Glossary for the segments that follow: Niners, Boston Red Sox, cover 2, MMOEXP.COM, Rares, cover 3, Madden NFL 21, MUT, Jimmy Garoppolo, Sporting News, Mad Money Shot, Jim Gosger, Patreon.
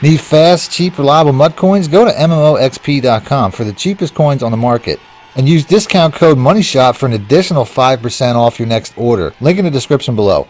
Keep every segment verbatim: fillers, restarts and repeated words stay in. Need fast, cheap, reliable M U T coins? Go to M M O E X P dot com for the cheapest coins on the market. And use discount code MONEYSHOT for an additional five percent off your next order. Link in the description below.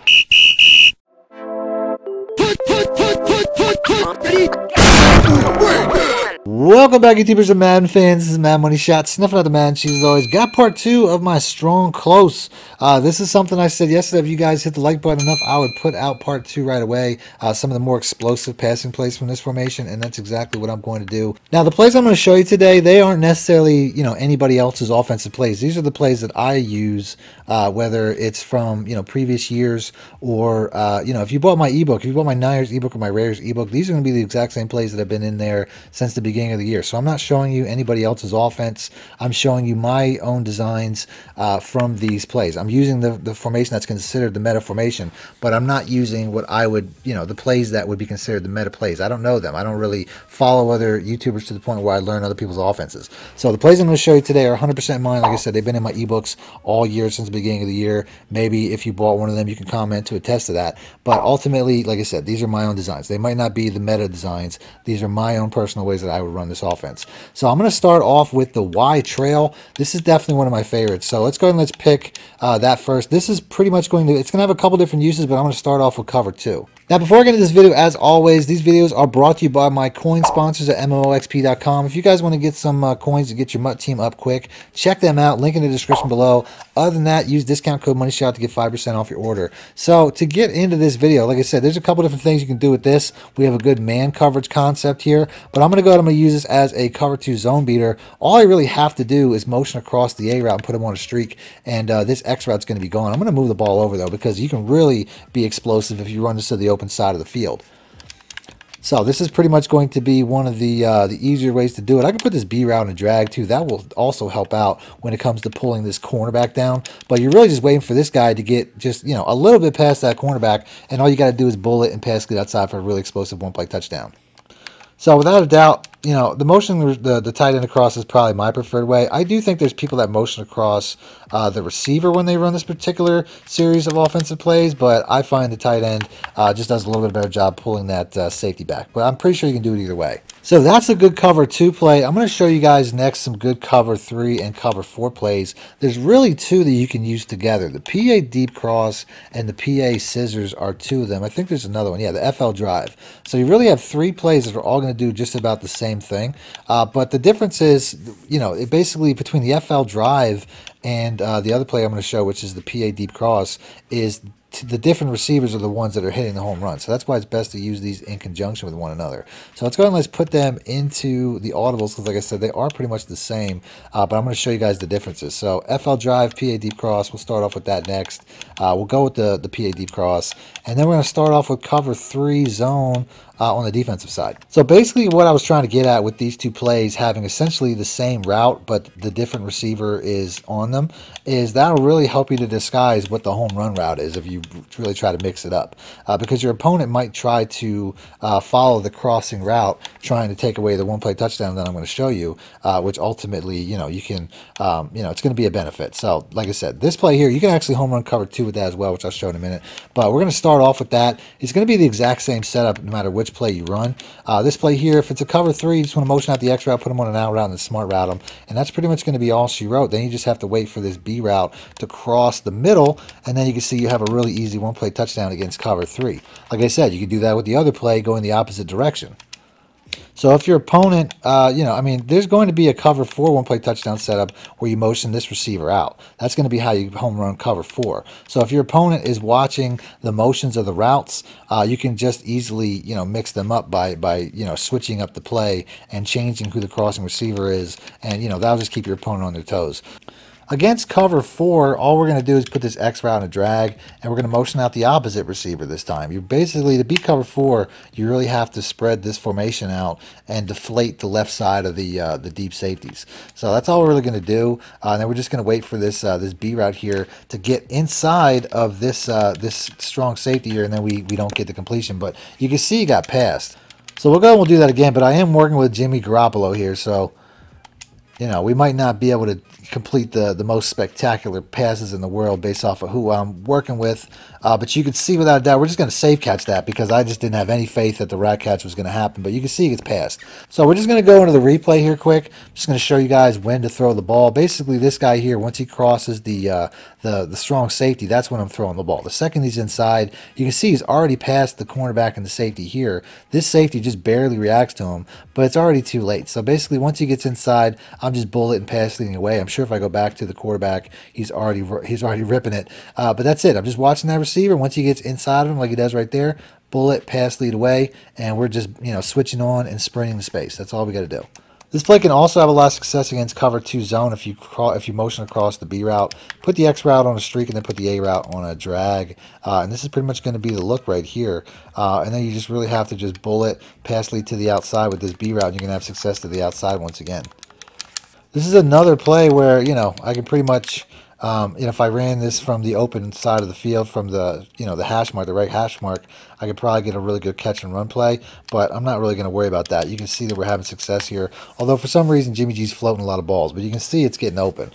Welcome back, YouTubers and Madden fans. This is Mad Money Shot, sniffing out the Madden cheese as always. Got part two of my strong close. Uh, this is something I said yesterday. If you guys hit the like button enough, I would put out part two right away. Uh, some of the more explosive passing plays from this formation, and that's exactly what I'm going to do. Now, the plays I'm going to show you today, they aren't necessarily, you know, anybody else's offensive plays. These are the plays that I use, uh, whether it's from, you know, previous years or, uh, you know, if you bought my ebook, if you bought my Niners ebook or my Rares ebook, these are going to be the exact same plays that have been in there since the beginning of the year. So I'm not showing you anybody else's offense. I'm showing you my own designs uh, from these plays. I'm using the, the formation that's considered the meta formation, but I'm not using what I would, you know, the plays that would be considered the meta plays. I don't know them. I don't really follow other YouTubers to the point where I learn other people's offenses. So the plays I'm going to show you today are one hundred percent mine. Like I said, they've been in my ebooks all year since the beginning of the year. Maybe if you bought one of them, you can comment to attest to that. But ultimately, like I said, these are my own designs. They might not be the meta designs. These are my own personal ways that I would run this offense. So I'm going to start off with the Y trail. This is definitely one of my favorites. So let's go ahead and let's pick uh, that first. This is pretty much going to, it's going to have a couple different uses, but I'm going to start off with cover two. Now, before I get into this video, as always, these videos are brought to you by my coin sponsors at M M O E X P dot com. If you guys want to get some uh, coins to get your M U T team up quick, check them out. Link in the description below. Other than that, use discount code MONEYSHOT to get five percent off your order. So to get into this video, like I said, there's a couple different things you can do with this. We have a good man coverage concept here, but I'm going to go ahead and I'm going to use this as a cover two zone beater. All I really have to do is motion across the A route and put him on a streak, and uh, this X route's going to be gone. I'm going to move the ball over, though, because you can really be explosive if you run this to the open open side of the field. So this is pretty much going to be one of the uh, the easier ways to do it. I can put this B route in a drag too. That will also help out when it comes to pulling this cornerback down. But you're really just waiting for this guy to get just, you know, a little bit past that cornerback, and all you got to do is bullet and pass it outside for a really explosive one play touchdown. So without a doubt, you know, the motion, the, the tight end across is probably my preferred way. I do think there's people that motion across uh, the receiver when they run this particular series of offensive plays, but I find the tight end uh, just does a little bit better job pulling that uh, safety back. But I'm pretty sure you can do it either way. So that's a good cover two play. I'm going to show you guys next some good cover three and cover four plays. There's really two that you can use together. The P A deep cross and the P A scissors are two of them. I think there's another one. Yeah, the F L drive. So you really have three plays that are all going to do just about the same thing. Uh, but the difference is, you know, it basically between the F L drive and uh, the other play I'm going to show, which is the P A deep cross, is the different receivers are the ones that are hitting the home run. So that's why it's best to use these in conjunction with one another. So let's go ahead and let's put them into the audibles, because like I said, they are pretty much the same, uh, but I'm going to show you guys the differences. So F L drive, P A deep cross, we'll start off with that next. Uh, we'll go with the, the P A deep cross, and then we're going to start off with cover three zone uh, on the defensive side. So basically what I was trying to get at with these two plays having essentially the same route, but the different receiver is on them, is that'll really help you to disguise what the home run route is if you really try to mix it up, uh, because your opponent might try to uh, follow the crossing route, trying to take away the one play touchdown that I'm going to show you, uh, which ultimately, you know, you can, um, you know, it's going to be a benefit. So like I said, this play here, you can actually home run cover two with that as well, which I'll show in a minute, but we're going to start off with that. It's going to be the exact same setup no matter which play you run. Uh, this play here, if it's a cover three, you just want to motion out the X route, put them on an out route and then smart route them, and that's pretty much going to be all she wrote. Then you just have to wait for this B route to cross the middle, and then you can see you have a really easy one play touchdown against cover three. Like I said, you could do that with the other play going the opposite direction. So if your opponent, uh, you know, I mean, there's going to be a cover four one play touchdown setup where you motion this receiver out. That's going to be how you home run cover four. So if your opponent is watching the motions of the routes, uh, you can just easily, you know, mix them up by, by, you know, switching up the play and changing who the crossing receiver is. And, you know, that'll just keep your opponent on their toes. Against cover four, all we're going to do is put this X route in a drag, and we're going to motion out the opposite receiver this time. You basically, to beat cover four, you really have to spread this formation out and deflate the left side of the uh, the deep safeties. So that's all we're really going to do. Uh, and then we're just going to wait for this uh, this B route here to get inside of this uh, this strong safety here, and then we, we don't get the completion. But you can see he got past. So we'll go and we'll do that again, but I am working with Jimmy Garoppolo here, so... You know, we might not be able to complete the, the most spectacular passes in the world based off of who I'm working with. Uh, but you can see without a doubt, we're just going to safe catch that because I just didn't have any faith that the rat catch was going to happen. But you can see it gets passed. So we're just going to go into the replay here quick. I'm just going to show you guys when to throw the ball. Basically, this guy here, once he crosses the, uh, the, the strong safety, that's when I'm throwing the ball. The second he's inside, you can see he's already passed the cornerback and the safety here. This safety just barely reacts to him, but it's already too late. So basically, once he gets inside, I'm just bullet and passing away. I'm sure if I go back to the quarterback, he's already, he's already ripping it. Uh, but that's it. I'm just watching that receiver. Once he gets inside of him like he does right there, bullet, pass, lead away, and we're just, you know, switching on and sprinting the space. That's all we got to do. This play can also have a lot of success against cover two zone if you if you motion across the B route, put the X route on a streak, and then put the A route on a drag. Uh, and this is pretty much going to be the look right here. Uh, and then you just really have to just bullet, pass, lead to the outside with this B route, and you're going to have success to the outside once again. This is another play where, you know, I can pretty much... Um, and if I ran this from the open side of the field, from the, you know, the hash mark, the right hash mark, I could probably get a really good catch and run play, but I'm not really going to worry about that. You can see that we're having success here, although for some reason Jimmy G's floating a lot of balls, but you can see it's getting open.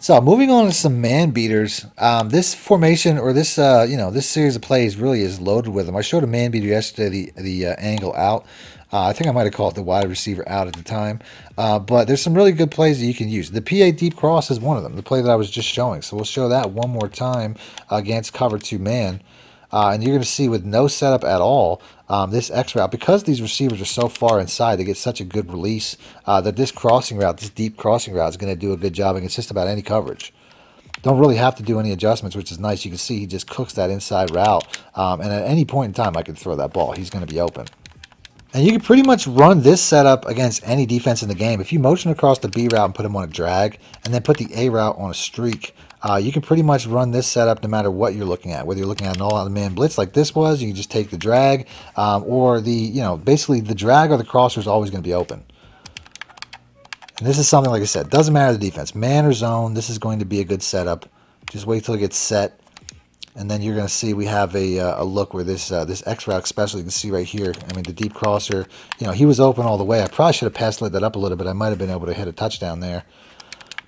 So moving on to some man beaters, um, this formation or this, uh, you know, this series of plays really is loaded with them. I showed a man beater yesterday, the, the uh, angle out. Uh, I think I might have called the wide receiver out at the time. Uh, but there's some really good plays that you can use. The P A deep cross is one of them, the play that I was just showing. So we'll show that one more time against cover two man. Uh, and you're going to see with no setup at all, um, this X route, because these receivers are so far inside, they get such a good release uh, that this crossing route, this deep crossing route is going to do a good job against just about any coverage. Don't really have to do any adjustments, which is nice. You can see he just cooks that inside route. Um, and at any point in time, I can throw that ball. He's going to be open. And you can pretty much run this setup against any defense in the game. If you motion across the B route and put him on a drag, and then put the A route on a streak, uh, you can pretty much run this setup no matter what you're looking at. Whether you're looking at an all-out man blitz like this was, you can just take the drag, um, or the, you know, basically the drag or the crosser is always going to be open. And this is something, like I said, doesn't matter the defense. Man or zone, this is going to be a good setup. Just wait till it gets set. And then you're going to see we have a, uh, a look where this uh, this X route, especially, you can see right here. I mean, the deep crosser, you know, he was open all the way. I probably should have pass led that up a little bit. I might have been able to hit a touchdown there.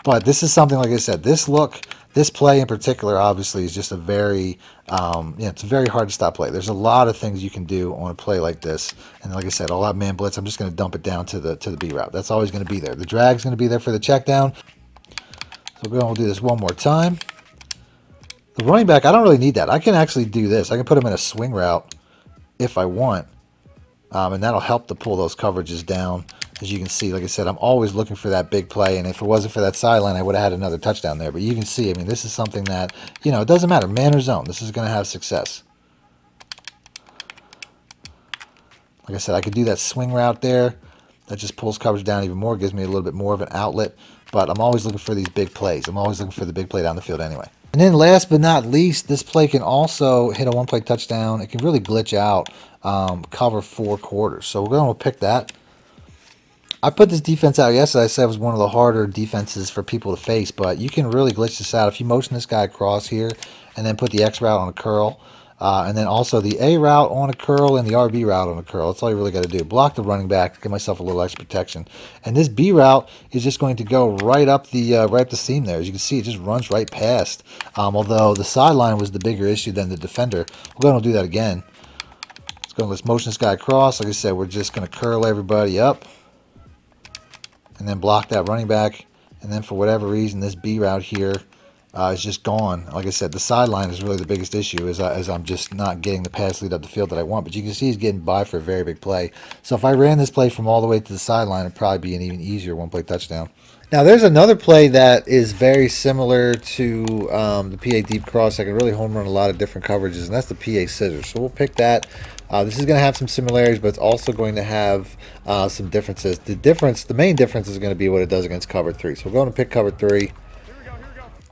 But this is something, like I said, this look, this play in particular, obviously, is just a very, um, you know, it's a very hard to stop play. There's a lot of things you can do on a play like this. And like I said, all out man blitz, I'm just going to dump it down to the to the B route. That's always going to be there. The drag's going to be there for the check down. So we're going to do this one more time. The running back, I don't really need that. I can actually do this. I can put him in a swing route if I want, um, and that'll help to pull those coverages down. As you can see, like I said, I'm always looking for that big play, and if it wasn't for that sideline, I would have had another touchdown there. But you can see, I mean, this is something that, you know, it doesn't matter, man or zone. This is going to have success. Like I said, I could do that swing route there. That just pulls coverage down even more, gives me a little bit more of an outlet. But I'm always looking for these big plays. I'm always looking for the big play down the field anyway. And then last but not least, this play can also hit a one-play touchdown. It can really glitch out, um, cover four quarters. So we're going to pick that. I put this defense out yesterday. I said it was one of the harder defenses for people to face, but you can really glitch this out. If you motion this guy across here and then put the X route on a curl, uh, and then also the A route on a curl and the R B route on a curl. That's all you really got to do. Block the running back, give myself a little extra protection. And this B route is just going to go right up the uh, right up the seam there. As you can see, it just runs right past. Um, although the sideline was the bigger issue than the defender. We're going to do that again. Let's go. Let's motion this guy across. Like I said, we're just going to curl everybody up, and then block that running back. And then for whatever reason, this B route here uh, is just gone. Like I said, the sideline is really the biggest issue, as, I, as I'm just not getting the pass lead up the field that I want. But you can see he's getting by for a very big play. So if I ran this play from all the way to the sideline, it'd probably be an even easier one-play touchdown. Now, there's another play that is very similar to um, the P A deep cross. I can really home run a lot of different coverages, and that's the P A scissors. So we'll pick that. Uh, this is going to have some similarities, but it's also going to have uh, some differences. The difference, the main difference is going to be what it does against cover three. So we're going to pick cover three.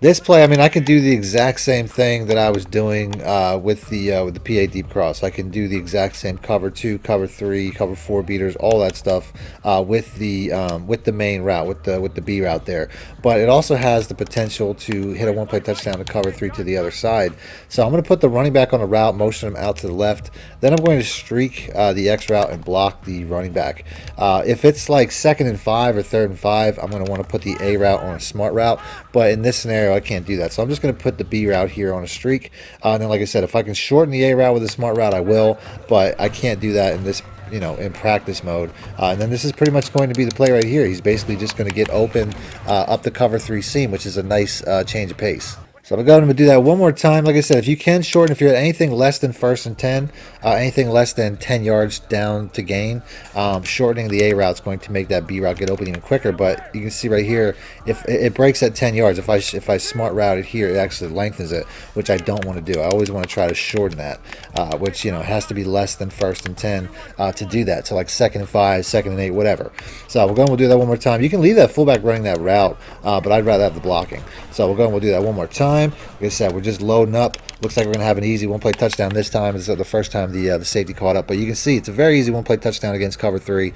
This play, I mean, I can do the exact same thing that I was doing uh, with the uh, with the P A deep cross. I can do the exact same cover two, cover three, cover four beaters, all that stuff uh, with the um, with the main route, with the with the B route there. But it also has the potential to hit a one-play touchdown to cover three to the other side. So I'm going to put the running back on a route, motion him out to the left. Then I'm going to streak uh, the X route and block the running back. Uh, if it's like second and five or third and five, I'm going to want to put the A route on a smart route. But in this scenario, route, I can't do that. So I'm just going to put the B route here on a streak. Uh, and then, like I said, if I can shorten the A route with a smart route, I will. But I can't do that in this, you know, in practice mode. Uh, and then this is pretty much going to be the play right here. He's basically just going to get open uh, up the cover three seam, which is a nice uh, change of pace. So I'm going to go ahead and do that one more time. Like I said, if you can shorten, if you're at anything less than first and ten, uh, anything less than ten yards down to gain, um, shortening the A route is going to make that B route get open even quicker. But you can see right here, if it breaks at ten yards, if I if I smart route it here, it actually lengthens it, which I don't want to do. I always want to try to shorten that, uh, which you know has to be less than first and ten uh, to do that. So like second and five, second and eight, whatever. So we'll go and we'll do that one more time. You can leave that fullback running that route, uh, but I'd rather have the blocking. So we'll go and we'll do that one more time. Like I said, we're just loading up. Looks like we're gonna have an easy one-play touchdown this time. It's the first time the uh, the safety caught up, but you can see it's a very easy one-play touchdown against cover three.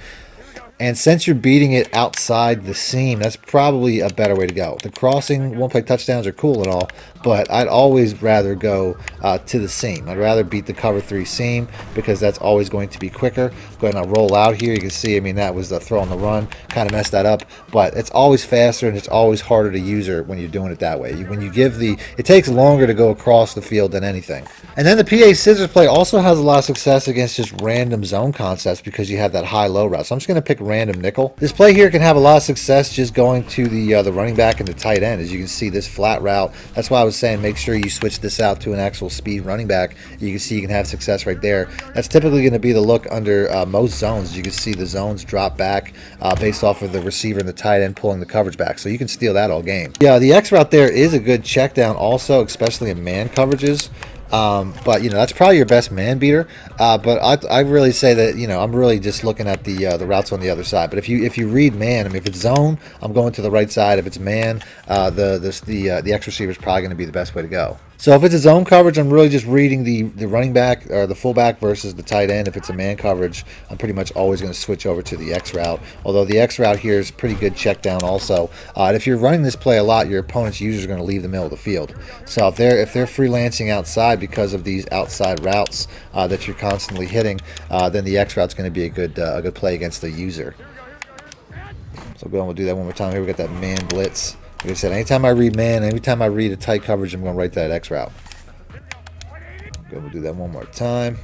And since you're beating it outside the seam, that's probably a better way to go. The crossing one-play touchdowns are cool and all, but I'd always rather go uh, to the seam. I'd rather beat the cover three seam because that's always going to be quicker. Go ahead and I'll roll out here. You can see, I mean, that was the throw on the run. Kind of messed that up, but it's always faster and it's always harder to use her when you're doing it that way. You, when you give the, it takes longer to go across the field than anything. And then the P A scissors play also has a lot of success against just random zone concepts because you have that high-low route. So I'm just going to pick random nickel. This play here can have a lot of success just going to the uh, the running back and the tight end. As you can see, this flat route, that's why I was saying make sure you switch this out to an actual speed running back. You can see you can have success right there. That's typically going to be the look under uh, most zones. You can see the zones drop back uh, based off of the receiver and the tight end pulling the coverage back, so you can steal that all game. Yeah, the X route there is a good check down also, especially in man coverages. Um, but you know, that's probably your best man beater. Uh, but I, I really say that, you know, I'm really just looking at the uh, the routes on the other side. But if you if you read man, I mean, if it's zone, I'm going to the right side. If it's man, uh, the the the, uh, the X receiver is probably going to be the best way to go. So if it's a zone coverage, I'm really just reading the, the running back or the fullback versus the tight end. If it's a man coverage, I'm pretty much always going to switch over to the X route. Although the X route here is pretty good check down also. Uh, and if you're running this play a lot, your opponent's usually going to leave the middle of the field. So if they're, if they're freelancing outside because of these outside routes uh, that you're constantly hitting, uh, then the X route's going to be a good, uh, a good play against the user. So we'll go and we'll do that one more time. Here we got that man blitz. Like I said, anytime I read man, anytime I read a tight coverage, I'm going to write that X route. Go, we'll do that one more time.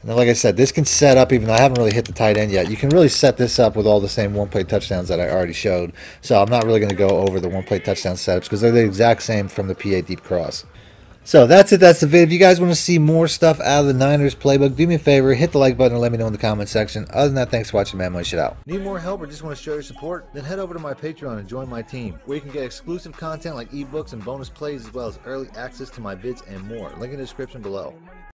And then, like I said, this can set up, even though I haven't really hit the tight end yet, you can really set this up with all the same one-play touchdowns that I already showed. So I'm not really going to go over the one-play touchdown setups because they're the exact same from the P A deep cross. So that's it, that's the vid. If you guys want to see more stuff out of the Niners playbook, do me a favor, hit the like button and let me know in the comment section. Other than that, thanks for watching Mad Money Shot. Need more help or just want to show your support? Then head over to my Patreon and join my team, where you can get exclusive content like ebooks and bonus plays, as well as early access to my vids and more. Link in the description below.